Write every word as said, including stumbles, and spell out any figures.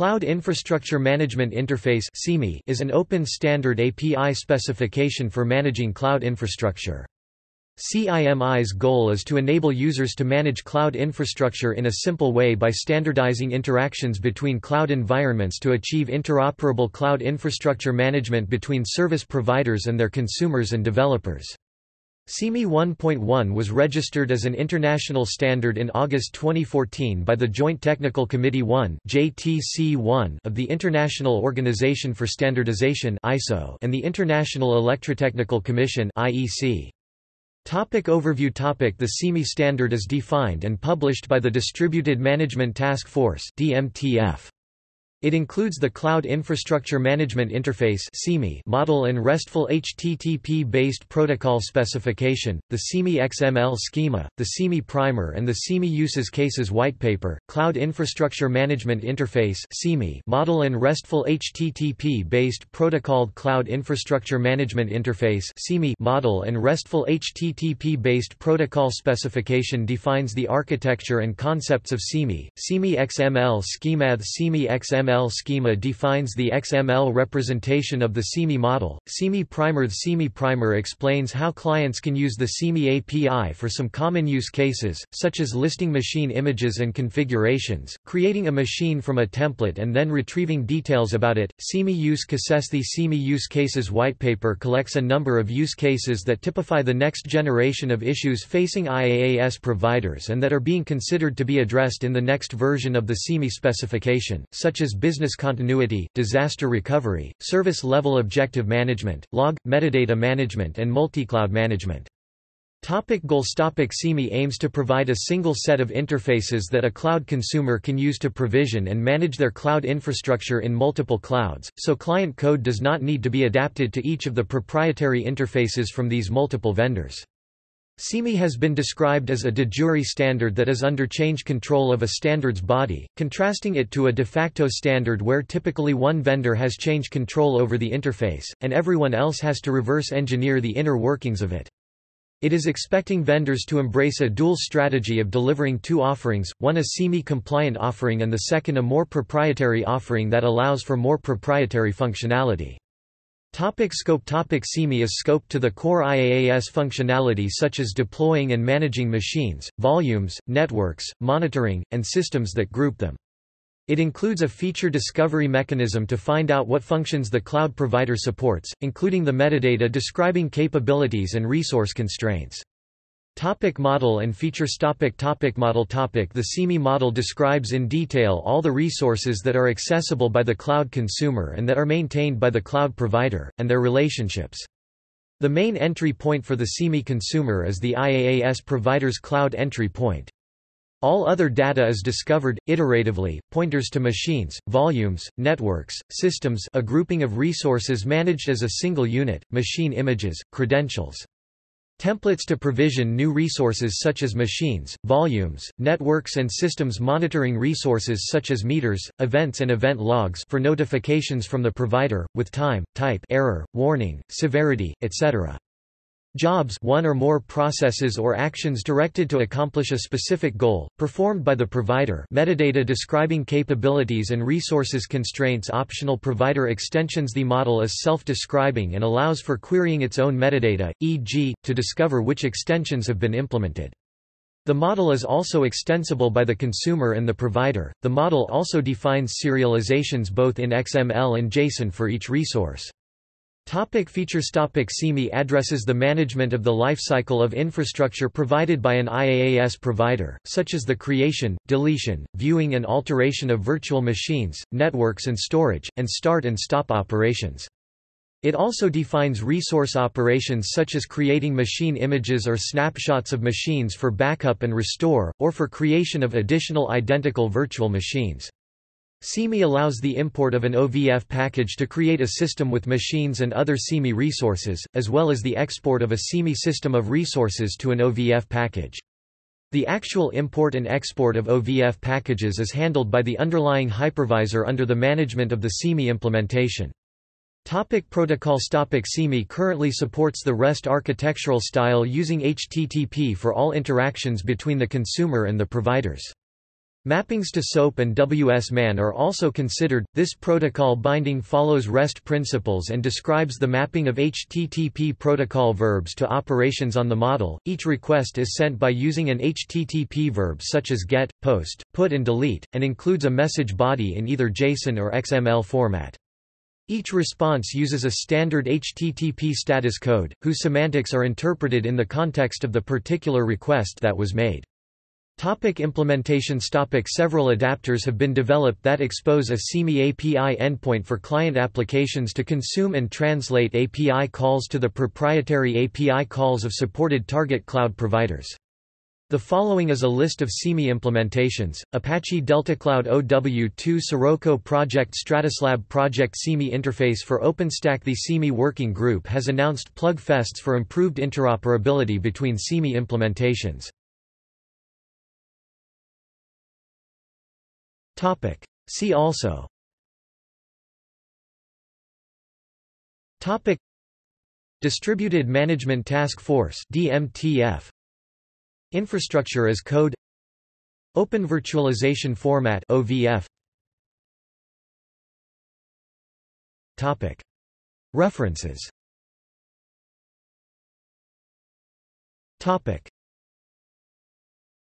Cloud Infrastructure Management Interface (C I M I) is an open standard A P I specification for managing cloud infrastructure. C I M I's goal is to enable users to manage cloud infrastructure in a simple way by standardizing interactions between cloud environments to achieve interoperable cloud infrastructure management between service providers and their consumers and developers. C I M I one point one was registered as an international standard in August twenty fourteen by the Joint Technical Committee one (J T C one) of the International Organization for Standardization (I S O) and the International Electrotechnical Commission (I E C). Topic overview. Topic The C I M I standard is defined and published by the Distributed Management Task Force (D M T F). It includes the Cloud Infrastructure Management Interface (C I M I) model and RESTful H T T P-based protocol specification, the C I M I X M L schema, the C I M I primer and the C I M I uses cases whitepaper. Cloud Infrastructure Management Interface (C I M I) model and RESTful H T T P-based protocol. Cloud Infrastructure Management Interface (C I M I) model and RESTful H T T P-based protocol specification defines the architecture and concepts of C I M I. C I M I X M L schema. The C I M I X M L schema defines the X M L representation of the C I M I model. C I M I primer. The C I M I primer explains how clients can use the C I M I A P I for some common use cases, such as listing machine images and configurations, creating a machine from a template and then retrieving details about it. C I M I use cases. The C I M I use cases whitepaper collects a number of use cases that typify the next generation of issues facing IaaS providers and that are being considered to be addressed in the next version of the C I M I specification, such as business continuity, disaster recovery, service-level objective management, log, metadata management and multi-cloud management. Topic goals. Topic C I M I aims to provide a single set of interfaces that a cloud consumer can use to provision and manage their cloud infrastructure in multiple clouds, so client code does not need to be adapted to each of the proprietary interfaces from these multiple vendors. C I M I has been described as a de jure standard that is under change control of a standards body, contrasting it to a de facto standard where typically one vendor has change control over the interface, and everyone else has to reverse engineer the inner workings of it. It is expecting vendors to embrace a dual strategy of delivering two offerings, one a C I M I-compliant offering and the second a more proprietary offering that allows for more proprietary functionality. Topic scope. Topic C I M I is scoped to the core IaaS functionality such as deploying and managing machines, volumes, networks, monitoring, and systems that group them. It includes a feature discovery mechanism to find out what functions the cloud provider supports, including the metadata describing capabilities and resource constraints. Topic model and features. Topic topic model. Topic the C I M I model describes in detail all the resources that are accessible by the cloud consumer and that are maintained by the cloud provider, and their relationships. The main entry point for the C I M I consumer is the IaaS provider's cloud entry point. All other data is discovered, iteratively, pointers to machines, volumes, networks, systems, a grouping of resources managed as a single unit, machine images, credentials. Templates to provision new resources such as machines, volumes, networks and systems. Monitoring resources such as meters, events and event logs for notifications from the provider, with time, type, error, warning, severity, et cetera. Jobs, one or more processes or actions directed to accomplish a specific goal, performed by the provider. Metadata describing capabilities and resources constraints. Optional provider extensions. The model is self-describing and allows for querying its own metadata, for example, to discover which extensions have been implemented. The model is also extensible by the consumer and the provider. The model also defines serializations both in X M L and JSON for each resource. Topic features. Topic C I M I addresses the management of the lifecycle of infrastructure provided by an IaaS provider, such as the creation, deletion, viewing and alteration of virtual machines, networks and storage, and start and stop operations. It also defines resource operations such as creating machine images or snapshots of machines for backup and restore, or for creation of additional identical virtual machines. C I M I allows the import of an O V F package to create a system with machines and other C I M I resources, as well as the export of a C I M I system of resources to an O V F package. The actual import and export of O V F packages is handled by the underlying hypervisor under the management of the C I M I implementation. Topic protocols. Topic C I M I currently supports the REST architectural style using H T T P for all interactions between the consumer and the providers. Mappings to SOAP and W S man are also considered. This protocol binding follows REST principles and describes the mapping of H T T P protocol verbs to operations on the model. Each request is sent by using an H T T P verb such as get, post, put, and delete, and includes a message body in either JSON or X M L format. Each response uses a standard H T T P status code, whose semantics are interpreted in the context of the particular request that was made. Topic implementations. Topic Several adapters have been developed that expose a C I M I A P I endpoint for client applications to consume and translate A P I calls to the proprietary A P I calls of supported target cloud providers. The following is a list of C I M I implementations: Apache DeltaCloud O W two Sirocco Project, Stratoslab Project, C I M I Interface for OpenStack. The C I M I Working Group has announced plug fests for improved interoperability between C I M I implementations. See also Topic Distributed Management Task Force D M T F Infrastructure as Code Open Virtualization Format O V F Topic References Topic